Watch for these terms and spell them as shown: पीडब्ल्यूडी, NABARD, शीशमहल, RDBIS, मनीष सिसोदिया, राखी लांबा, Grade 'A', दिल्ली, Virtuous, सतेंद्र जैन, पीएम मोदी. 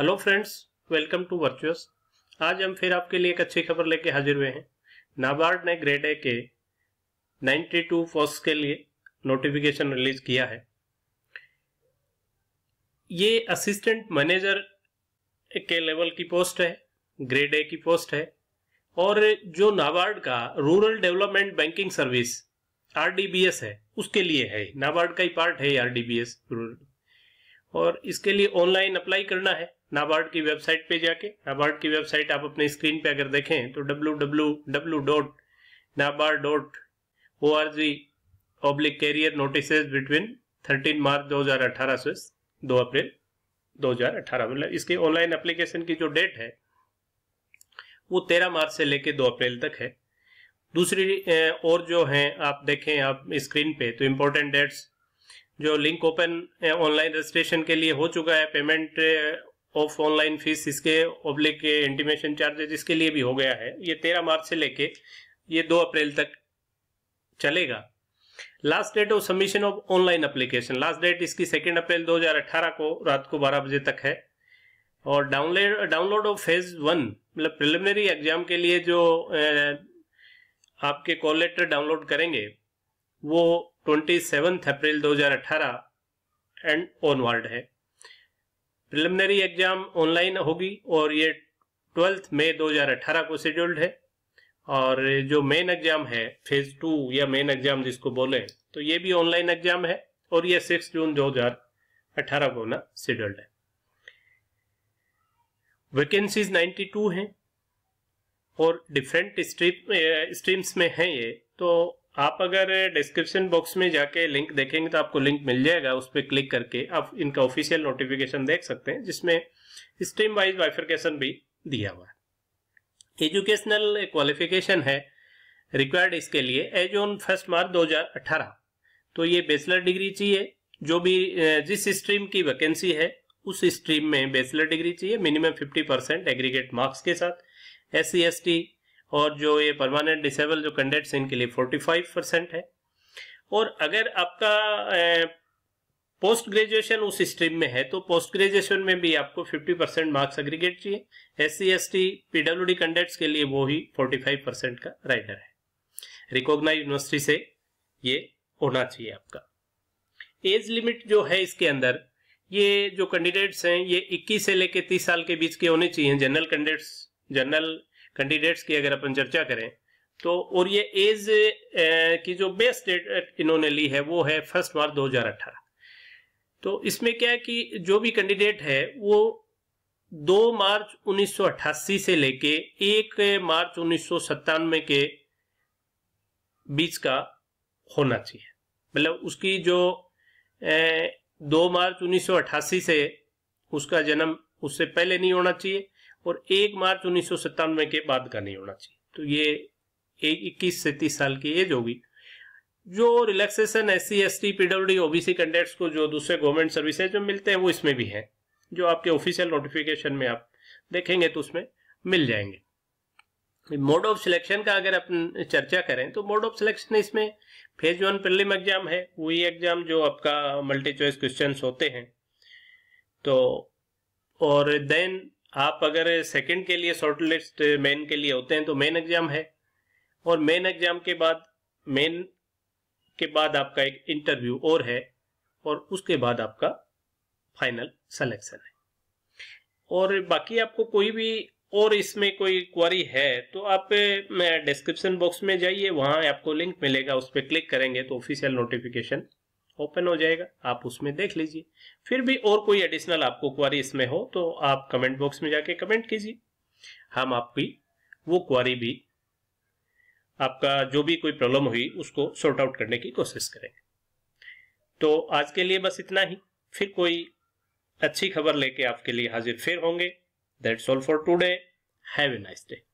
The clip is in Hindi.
Hello friends, welcome to virtuous. आज हम फिर आपके लिए एक अच्छी खबर लेके हाजिर हुए हैं। नाबार्ड ने ग्रेड ए के 92 पोस्ट के लिए नोटिफिकेशन रिलीज किया है। ये असिस्टेंट मैनेजर के लेवल की पोस्ट है, ग्रेड ए की पोस्ट है और जो नाबार्ड का rural development banking service RDBIS है उसके लिए है। नाबार्ड का ही पार्ट है RDBIS रूरल, और इसके लिए ऑनलाइन अप्लाई करना है नाबार्ड की वेबसाइट पे जाके। नाबार्ड की वेबसाइट आप अपने स्क्रीन पे अगर देखें तो www.nabarд.org/career-notices between 13 मार्च 2018 से 2 अप्रैल 2018, मतलब इसके ऑनलाइन एप्लीकेशन की जो डेट है वो 13 मार्च से लेके 2 अप्रैल तक है। दूसरी और जो है आप देखें आप स्क्रीन पे तो इम्पोर्टेंट डेट्स, जो लिंक ओपन ऑनलाइन रजिस्ट्रेशन के लिए हो चुका है, पेमेंट ऑफ ऑनलाइन फीस इसके ऑब्लिक इंटीमेशन चार्जेस इसके लिए भी हो गया है। ये 13 मार्च से लेके ये 2 अप्रैल तक चलेगा। Last date of submission of online application, last date इसकी 2 अप्रैल 2018 को रात को 12 बजे तक है। और डाउनलोड ऑफ फेज 1, मतलब प्रिलिमिनरी एग्जाम के लिए जो आपके कॉल लेटर डाउनलोड करेंगे वो 27 अप्रैल 2018 एंड ऑनवर्ड है। प्रिलिमिनरी एग्जाम ऑनलाइन होगी और ये 12 मई 2018 को शेड्यूल्ड है। और जो मेन एग्जाम है फेज 2 या मेन एग्जाम जिसको बोले तो ये भी ऑनलाइन एग्जाम है और ये 6 जून 2018 को ना शेड्यूल्ड है। वैकेंसीज 92 हैं और डिफरेंट स्ट्रीम्स में है ये। तो आप अगर डिस्क्रिप्शन बॉक्स में जाके लिंक देखेंगे तो आपको लिंक मिल जाएगा, उस पर क्लिक करके आप इनका ऑफिशियल नोटिफिकेशन देख सकते हैं जिसमें स्ट्रीम वाइज बाइफरकेशन भी दिया हुआ है। एजुकेशनल क्वालिफिकेशन है रिक्वायर्ड इसके लिए एज ऑन 1 मार्च 2018। तो ये बैचलर डिग्री चाहिए, जो भी जिस स्ट्रीम की वैकेंसी है उस स्ट्रीम में बैचलर डिग्री चाहिए, मिनिमम 50% एग्रीगेट मार्क्स के साथ। SC ST और जो ये परमानेंट डिसेबल जो कैंडिडेट्स इनके लिए 45% है। और अगर आपका पोस्ट ग्रेजुएशन उस स्ट्रीम में है तो पोस्ट ग्रेजुएशन में भी आपको 50% मार्क्स एग्रीगेट चाहिए। SC ST PWD कैंडिडेट्स के लिए वो ही 45% का राइडर है। रिकॉग्नाइज यूनिवर्सिटी से ये होना चाहिए आपका। एज लिमिट जो है इसके अंदर ये जो कैंडिडेट्स हैं ये 21 से लेके 30 साल के बीच के होने चाहिए, जनरल कैंडिडेट्स की अगर अपन चर्चा करें तो। और ये एज की जो बेस्ट डेट इन्होंने ली है वो है 1 मार्च 2018। तो इसमें क्या है कि जो भी कैंडिडेट है वो 2 मार्च 1988 से लेके 1 मार्च 1997 के बीच का होना चाहिए, मतलब उसकी जो 2 मार्च 1988 से उसका जन्म, उससे पहले नहीं होना चाहिए और 1 मार्च 1997 के बाद का नहीं होना चाहिए। तो ये 21 से 30 साल की एज होगी। जो relaxation SC ST PWD OBC candidates को जो दूसरे गवर्नमेंट सर्विसेज जो मिलते हैं वो इसमें भी है, जो आपके ऑफिशियल नोटिफिकेशन में आप देखेंगे तो उसमें मिल जाएंगे। मोड ऑफ सिलेक्शन का अगर अपन चर्चा करें तो मोड ऑफ सिलेक्शन इसमें फेज 1 प्रीलिम एग्जाम है, वही एग्जाम जो आपका मल्टी चॉइस क्वेश्चन होते हैं। तो और देन आप अगर सेकंड के लिए शॉर्ट लिस्ट मेन के लिए होते हैं तो मेन एग्जाम है और मेन एग्जाम के बाद आपका एक इंटरव्यू और है और उसके बाद आपका फाइनल सिलेक्शन है। और बाकी आपको कोई भी और इसमें कोई क्वेरी है तो आप डिस्क्रिप्शन बॉक्स में जाइए, वहां आपको लिंक मिलेगा, उस पर क्लिक करेंगे तो ऑफिशियल नोटिफिकेशन ओपन हो जाएगा, आप उसमें देख लीजिए। फिर भी और कोई एडिशनल आपको क्वारी इसमें हो तो आप कमेंट बॉक्स में जाके कमेंट कीजिए, हम आपकी वो क्वारी भी, आपका जो भी कोई प्रॉब्लम हुई उसको सॉर्ट आउट करने की कोशिश करेंगे। तो आज के लिए बस इतना ही, फिर कोई अच्छी खबर लेके आपके लिए हाजिर फिर होंगे। That's all for today, have a nice day.